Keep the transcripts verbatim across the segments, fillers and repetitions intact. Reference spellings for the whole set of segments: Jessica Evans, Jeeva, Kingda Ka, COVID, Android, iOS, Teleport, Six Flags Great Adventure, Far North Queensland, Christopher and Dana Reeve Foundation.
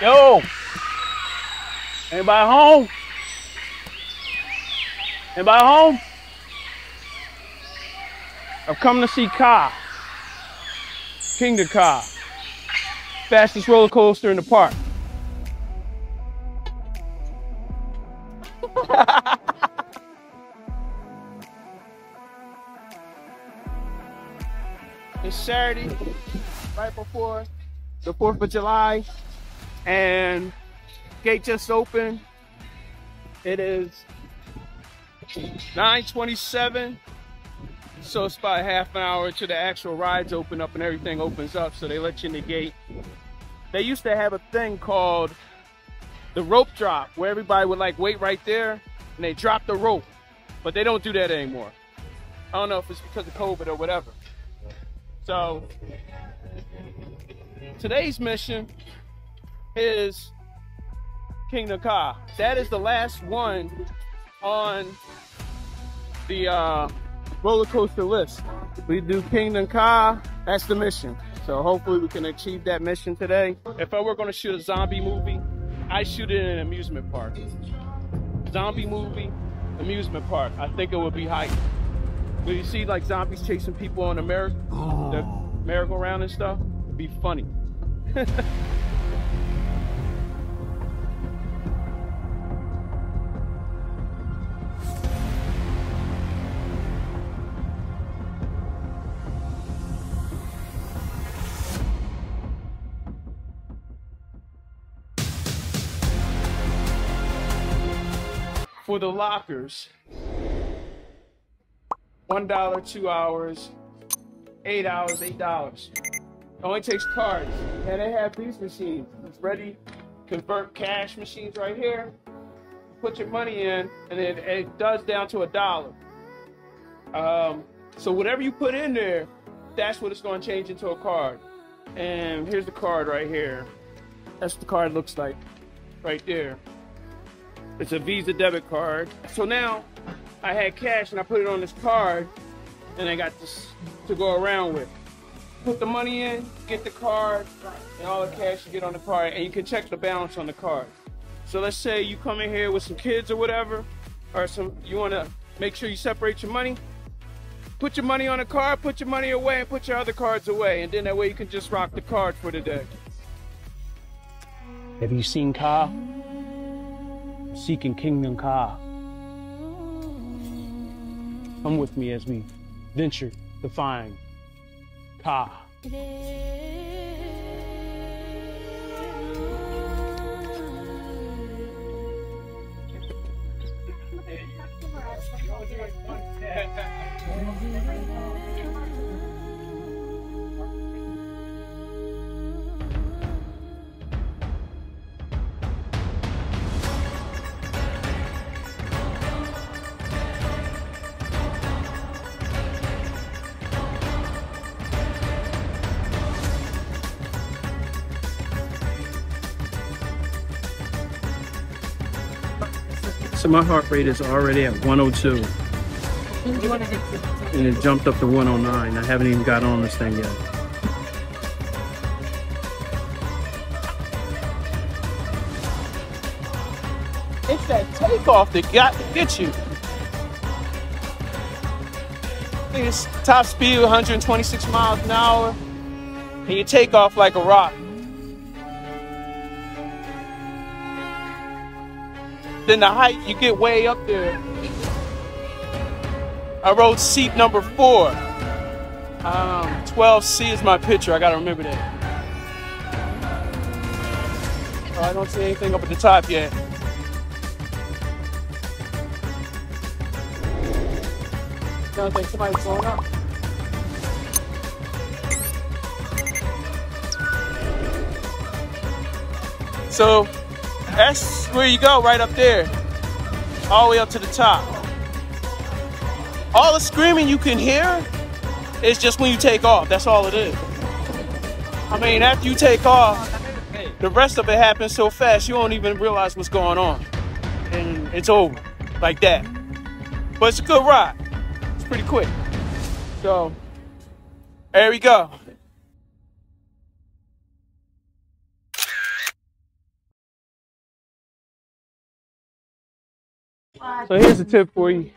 Yo! Anybody home? Anybody home? I've come to see Ka. Kingda Ka. Fastest roller coaster in the park. It's Saturday, right before the fourth of July, and gate just opened. It is nine twenty-seven, so it's about half an hour till the actual rides open up and everything opens up, so they let you in the gate. They used to have a thing called the rope drop, where everybody would like wait right there and they drop the rope, but they don't do that anymore. I don't know if it's because of COVID or whatever. So today's mission is Kingda Ka. That is the last one on the uh, roller coaster list. We do Kingda Ka, that's the mission. So hopefully we can achieve that mission today. If I were gonna shoot a zombie movie, I shoot it in an amusement park. Zombie movie, amusement park. I think it would be hype. When you see like zombies chasing people on the merry, oh. the merry-go-round and stuff, it'd be funny. For the lockers, one dollar, two hours, eight hours, eight dollars. It only takes cards. And they have these machines. It's ready convert cash machines right here. Put your money in, and it, it does down to a dollar. Um, so whatever you put in there, that's what it's going to change into a card. And here's the card right here. That's what the card looks like right there. It's a Visa debit card. So now I had cash and I put it on this card and I got this to go around with. Put the money in, get the card, and all the cash you get on the card, and you can check the balance on the card. So let's say you come in here with some kids or whatever, or some, you wanna make sure you separate your money. Put your money on the card, put your money away, and put your other cards away, and then that way you can just rock the card for the day. Have you seen Ka? Seeking Kingda Ka. Come with me as we venture to find Ka. So my heart rate is already at one oh two, and it jumped up to one oh nine. I haven't even got on this thing yet. It's that takeoff that got to get you. I think it's top speed one hundred twenty-six miles an hour, and you take off like a rock. Then the height, you get way up there. I rode seat number four. Um, twelve C is my picture, I gotta remember that. Oh, I don't see anything up at the top yet. I don't think somebody's going up. So, that's where you go, right up there, all the way up to the top. All the screaming you can hear is just when you take off. That's all it is. I mean, after you take off, the rest of it happens so fast you don't even realize what's going on, and it's over like that. But it's a good ride. It's pretty quick. So there we go. So here's a tip for you.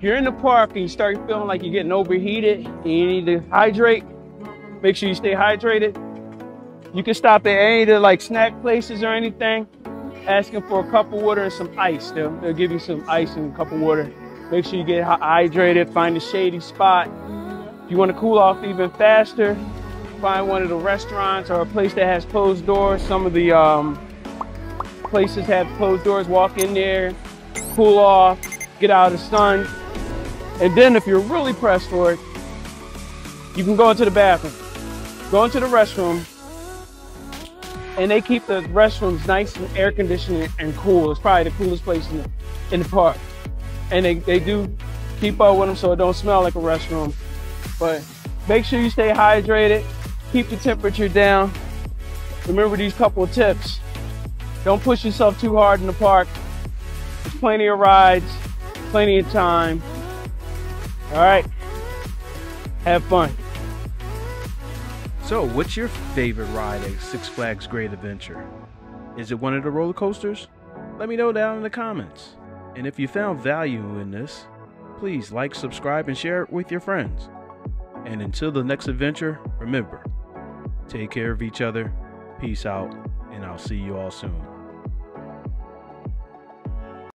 You're in the park and you start feeling like you're getting overheated and you need to hydrate, make sure you stay hydrated. You can stop at any of the like snack places or anything, asking for a cup of water and some ice. They'll, they'll give you some ice and a cup of water. Make sure you get hydrated, find a shady spot. If you want to cool off even faster, find one of the restaurants or a place that has closed doors. Some of the um, places have closed doors. Walk in there, cool off, get out of the sun. And then if you're really pressed for it, you can go into the bathroom. Go into the restroom, and they keep the restrooms nice and air conditioned and cool. It's probably the coolest place in the, in the park. And they, they do keep up with them so it don't smell like a restroom. But make sure you stay hydrated, keep the temperature down. Remember these couple of tips. Don't push yourself too hard in the park. There's plenty of rides, plenty of time. All right, have fun. So what's your favorite ride at Six Flags Great Adventure? Is it one of the roller coasters? Let me know down in the comments. And if you found value in this, please like, subscribe, and share it with your friends. And until the next adventure, remember, take care of each other, peace out, and I'll see you all soon.